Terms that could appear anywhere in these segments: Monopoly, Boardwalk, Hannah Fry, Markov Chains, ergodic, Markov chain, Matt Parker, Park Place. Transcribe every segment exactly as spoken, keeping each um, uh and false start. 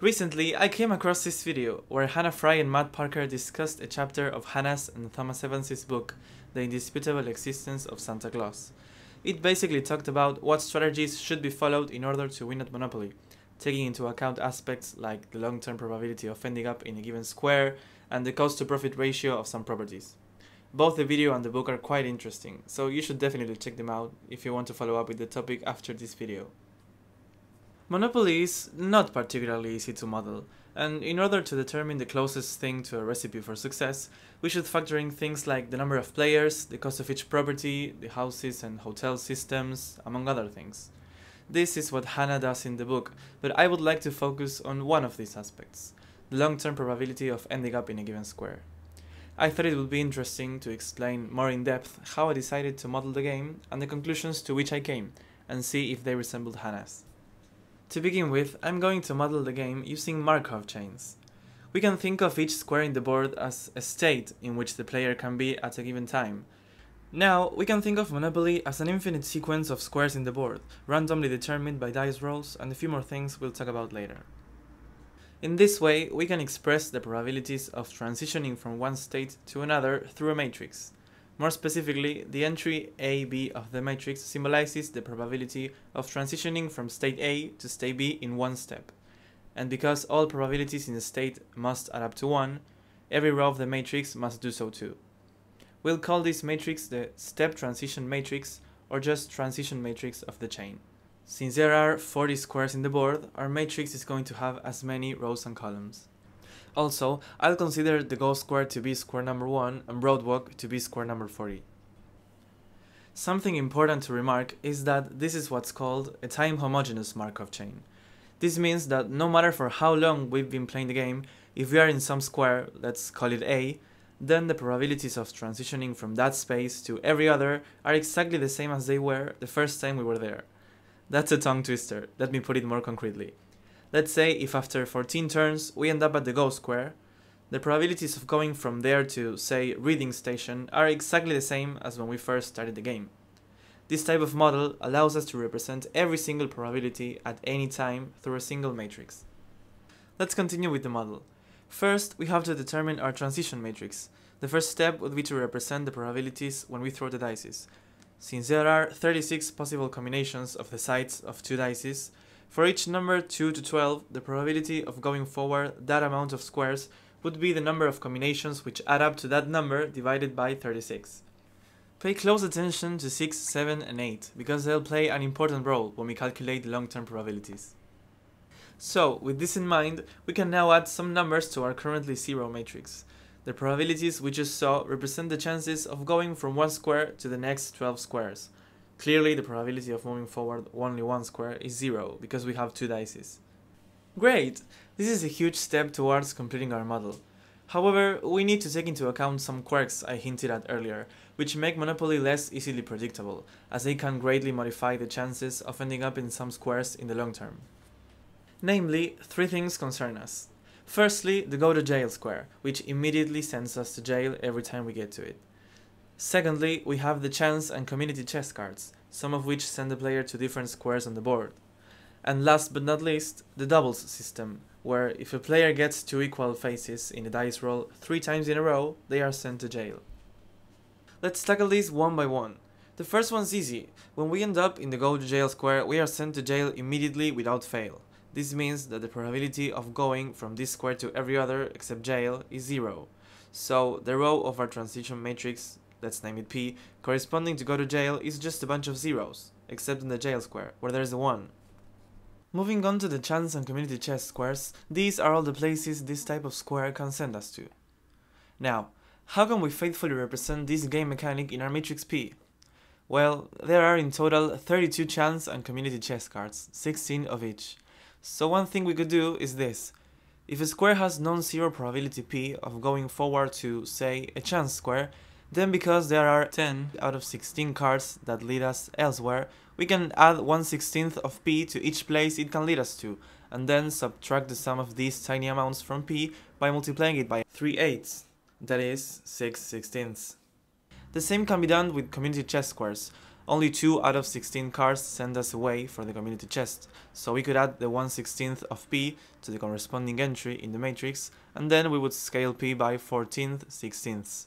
Recently, I came across this video where Hannah Fry and Matt Parker discussed a chapter of Hannah's and Thomas Evans's book, The Indispensable Existence of Santa Claus. It basically talked about what strategies should be followed in order to win at Monopoly, taking into account aspects like the long-term probability of ending up in a given square and the cost-to-profit ratio of some properties. Both the video and the book are quite interesting, so you should definitely check them out if you want to follow up with the topic after this video. Monopoly is not particularly easy to model, and in order to determine the closest thing to a recipe for success, we should factor in things like the number of players, the cost of each property, the houses and hotel systems, among other things. This is what Hannah does in the book, but I would like to focus on one of these aspects, the long-term probability of ending up in a given square. I thought it would be interesting to explain more in depth how I decided to model the game and the conclusions to which I came, and see if they resembled Hannah's. To begin with, I'm going to model the game using Markov chains. We can think of each square in the board as a state in which the player can be at a given time. Now, we can think of Monopoly as an infinite sequence of squares in the board, randomly determined by dice rolls and a few more things we'll talk about later. In this way, we can express the probabilities of transitioning from one state to another through a matrix. More specifically, the entry A B of the matrix symbolizes the probability of transitioning from state A to state B in one step. And because all probabilities in a state must add up to one, every row of the matrix must do so too. We'll call this matrix the step transition matrix, or just transition matrix of the chain. Since there are forty squares in the board, our matrix is going to have as many rows and columns. Also, I'll consider the goal square to be square number one and Boardwalk to be square number forty. Something important to remark is that this is what's called a time-homogeneous Markov chain. This means that no matter for how long we've been playing the game, if we are in some square, let's call it A, then the probabilities of transitioning from that space to every other are exactly the same as they were the first time we were there. That's a tongue twister, let me put it more concretely. Let's say if after fourteen turns we end up at the goal square, the probabilities of going from there to, say, reading station are exactly the same as when we first started the game. This type of model allows us to represent every single probability at any time through a single matrix. Let's continue with the model. First, we have to determine our transition matrix. The first step would be to represent the probabilities when we throw the dice. Since there are thirty-six possible combinations of the sides of two dice, for each number two to twelve, the probability of going forward that amount of squares would be the number of combinations which add up to that number divided by thirty-six. Pay close attention to six, seven and eight, because they'll play an important role when we calculate the long-term probabilities. So, with this in mind, we can now add some numbers to our currently zero matrix. The probabilities we just saw represent the chances of going from one square to the next twelve squares. Clearly, the probability of moving forward only one square is zero, because we have two dice. Great! This is a huge step towards completing our model. However, we need to take into account some quirks I hinted at earlier, which make Monopoly less easily predictable, as they can greatly modify the chances of ending up in some squares in the long term. Namely, three things concern us. Firstly, the go-to-jail square, which immediately sends us to jail every time we get to it. Secondly, we have the chance and community chess cards, some of which send the player to different squares on the board. And last but not least, the doubles system, where if a player gets two equal faces in a dice roll three times in a row, they are sent to jail. Let's tackle these one by one. The first one's easy. When we end up in the go-to-jail square, we are sent to jail immediately without fail. This means that the probability of going from this square to every other except jail is zero. So the row of our transition matrix, let's name it P, corresponding to go to jail is just a bunch of zeros, except in the jail square, where there's a one. Moving on to the chance and community chess squares, these are all the places this type of square can send us to. Now, how can we faithfully represent this game mechanic in our matrix P? Well, there are in total thirty-two chance and community chess cards, sixteen of each. So one thing we could do is this. If a square has non-zero probability P of going forward to, say, a chance square, then because there are ten out of sixteen cards that lead us elsewhere, we can add one sixteenth of P to each place it can lead us to, and then subtract the sum of these tiny amounts from P by multiplying it by three eighths, that is, six sixteenths. The same can be done with community chess squares, Only two out of sixteen cards send us away from the community chest, so we could add the one sixteenth of P to the corresponding entry in the matrix, and then we would scale P by fourteen sixteenths.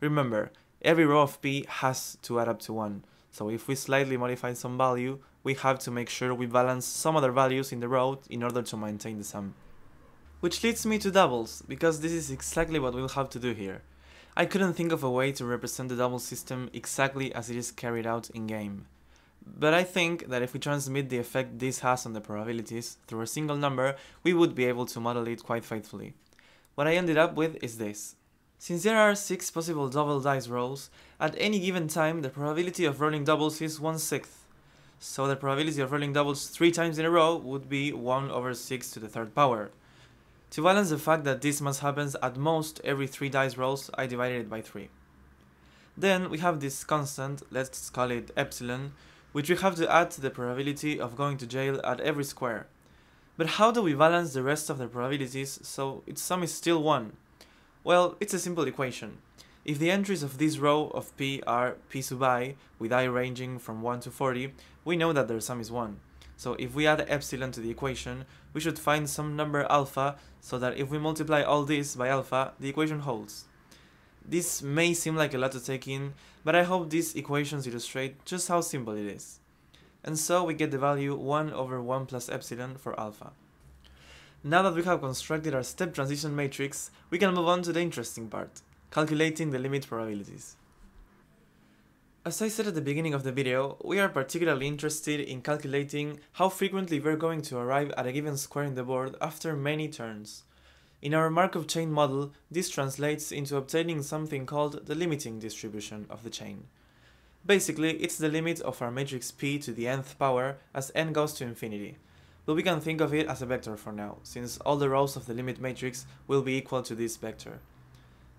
Remember, every row of P has to add up to one, so if we slightly modify some value, we have to make sure we balance some other values in the row in order to maintain the sum. Which leads me to doubles, because this is exactly what we'll have to do here. I couldn't think of a way to represent the double system exactly as it is carried out in-game. But I think that if we transmit the effect this has on the probabilities through a single number, we would be able to model it quite faithfully. What I ended up with is this. Since there are six possible double dice rolls, at any given time the probability of rolling doubles is one sixth. So the probability of rolling doubles three times in a row would be one over six to the third power. To balance the fact that this must happen at most every three dice rolls, I divided it by three. Then we have this constant, let's call it epsilon, which we have to add to the probability of going to jail at every square. But how do we balance the rest of the probabilities so its sum is still one? Well, it's a simple equation. If the entries of this row of P are P sub I, with I ranging from one to forty, we know that their sum is one. So if we add epsilon to the equation, we should find some number alpha, so that if we multiply all this by alpha, the equation holds. This may seem like a lot to take in, but I hope these equations illustrate just how simple it is. And so we get the value one over one plus epsilon for alpha. Now that we have constructed our step transition matrix, we can move on to the interesting part, calculating the limit probabilities. As I said at the beginning of the video, we are particularly interested in calculating how frequently we're going to arrive at a given square in the board after many turns. In our Markov chain model, this translates into obtaining something called the limiting distribution of the chain. Basically, it's the limit of our matrix P to the nth power as n goes to infinity, but we can think of it as a vector for now, since all the rows of the limit matrix will be equal to this vector.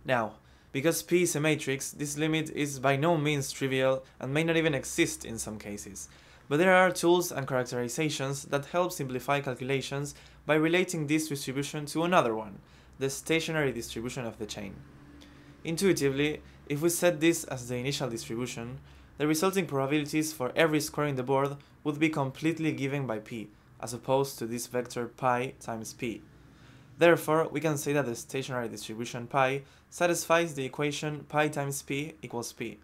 Now, because P is a matrix, this limit is by no means trivial and may not even exist in some cases, but there are tools and characterizations that help simplify calculations by relating this distribution to another one, the stationary distribution of the chain. Intuitively, if we set this as the initial distribution, the resulting probabilities for every square in the board would be completely given by P, as opposed to this vector pi times P. Therefore, we can say that the stationary distribution pi satisfies the equation pi times P equals P.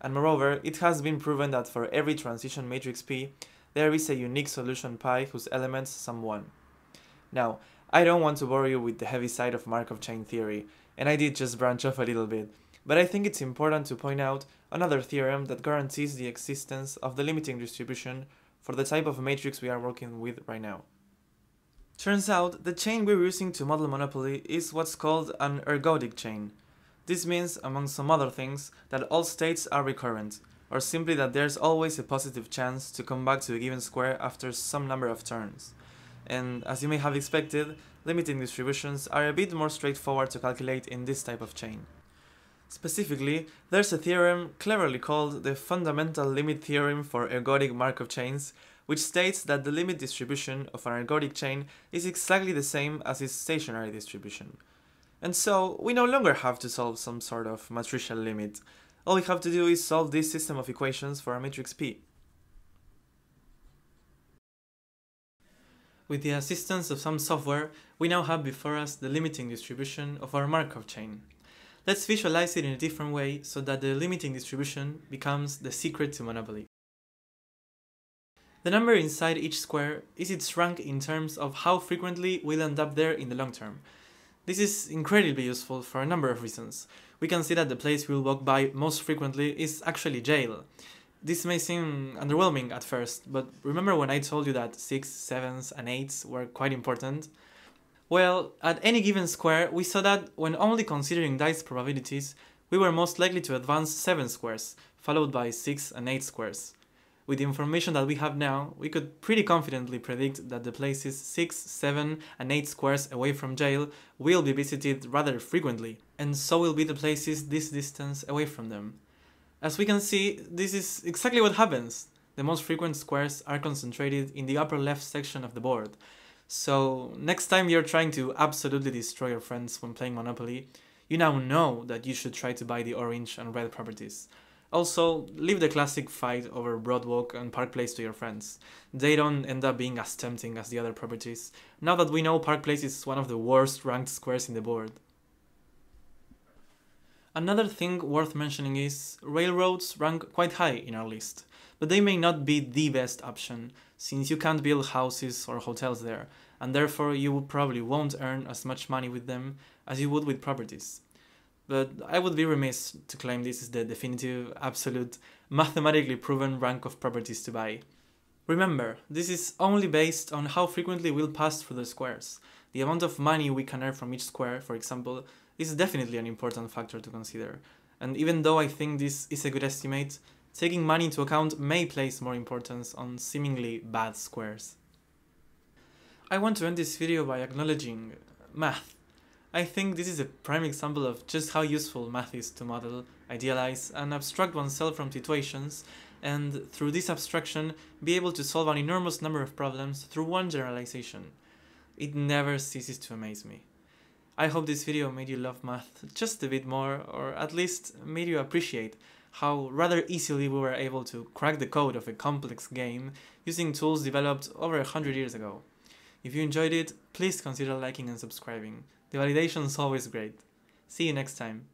And moreover, it has been proven that for every transition matrix P, there is a unique solution pi whose elements sum one. Now, I don't want to bore you with the heavy side of Markov chain theory, and I did just branch off a little bit, but I think it's important to point out another theorem that guarantees the existence of the limiting distribution for the type of matrix we are working with right now. Turns out, the chain we're using to model Monopoly is what's called an ergodic chain. This means, among some other things, that all states are recurrent, or simply that there's always a positive chance to come back to a given square after some number of turns. And, as you may have expected, limiting distributions are a bit more straightforward to calculate in this type of chain. Specifically, there's a theorem cleverly called the fundamental limit theorem for ergodic Markov chains, which states that the limit distribution of an ergodic chain is exactly the same as its stationary distribution. And so, we no longer have to solve some sort of matricial limit. All we have to do is solve this system of equations for a matrix P. With the assistance of some software, we now have before us the limiting distribution of our Markov chain. Let's visualize it in a different way so that the limiting distribution becomes the secret to Monopoly. The number inside each square is its rank in terms of how frequently we'll end up there in the long term. This is incredibly useful for a number of reasons. We can see that the place we'll walk by most frequently is actually jail. This may seem underwhelming at first, but remember when I told you that sixes, sevens and eights were quite important? Well, at any given square we saw that when only considering dice probabilities, we were most likely to advance seven squares, followed by six and eight squares. With the information that we have now, we could pretty confidently predict that the places six, seven and eight squares away from jail will be visited rather frequently, and so will be the places this distance away from them. As we can see, this is exactly what happens. The most frequent squares are concentrated in the upper left section of the board. So, next time you're trying to absolutely destroy your friends when playing Monopoly, you now know that you should try to buy the orange and red properties. Also, leave the classic fight over Broadwalk and Park Place to your friends. They don't end up being as tempting as the other properties, now that we know Park Place is one of the worst ranked squares in the board. Another thing worth mentioning is, railroads rank quite high in our list, but they may not be the best option, since you can't build houses or hotels there, and therefore you probably won't earn as much money with them as you would with properties. But I would be remiss to claim this is the definitive, absolute, mathematically proven rank of properties to buy. Remember, this is only based on how frequently we'll pass through the squares. The amount of money we can earn from each square, for example, is definitely an important factor to consider. And even though I think this is a good estimate, taking money into account may place more importance on seemingly bad squares. I want to end this video by acknowledging math. I think this is a prime example of just how useful math is to model, idealize, and abstract oneself from situations, and through this abstraction, be able to solve an enormous number of problems through one generalization. It never ceases to amaze me. I hope this video made you love math just a bit more, or at least made you appreciate how rather easily we were able to crack the code of a complex game using tools developed over a hundred years ago. If you enjoyed it, please consider liking and subscribing. The validation is always great. See you next time.